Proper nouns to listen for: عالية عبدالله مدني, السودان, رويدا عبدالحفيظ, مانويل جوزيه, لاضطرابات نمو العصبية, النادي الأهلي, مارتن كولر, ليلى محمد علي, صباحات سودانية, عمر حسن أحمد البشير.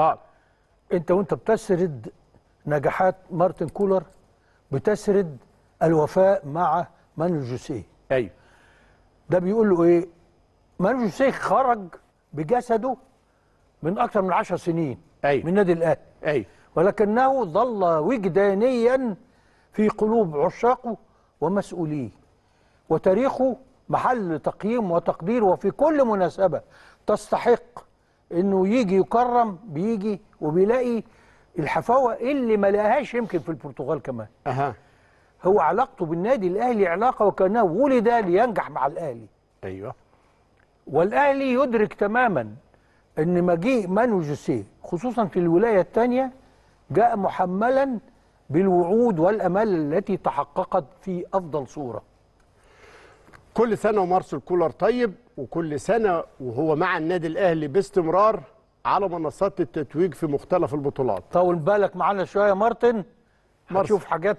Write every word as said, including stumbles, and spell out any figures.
اه انت وانت بتسرد نجاحات مارتن كولر بتسرد الوفاء مع مانويل جوزيه. ايوه ده بيقول له ايه؟ مانويل جوزيه خرج بجسده من اكثر من عشر سنين أيوة. من نادي الاهلي أيوة. ولكنه ظل وجدانيا في قلوب عشاقه ومسؤوليه، وتاريخه محل تقييم وتقدير، وفي كل مناسبة تستحق انه يجي يكرم بيجي وبيلاقي الحفاوه اللي ما لقاهاش يمكن في البرتغال كمان. أه. هو علاقته بالنادي الاهلي علاقه وكانه ولد لينجح مع الاهلي. ايوه والاهلي يدرك تماما ان مجيء مانويل جوزيه خصوصا في الولايه الثانيه جاء محملا بالوعود والامال التي تحققت في افضل صوره. كل سنه ومارسيل كولر طيب، وكل سنه وهو مع النادي الاهلي باستمرار على منصات التتويج في مختلف البطولات. طول بالك معانا شويه يا مارتن، هتشوف حاجات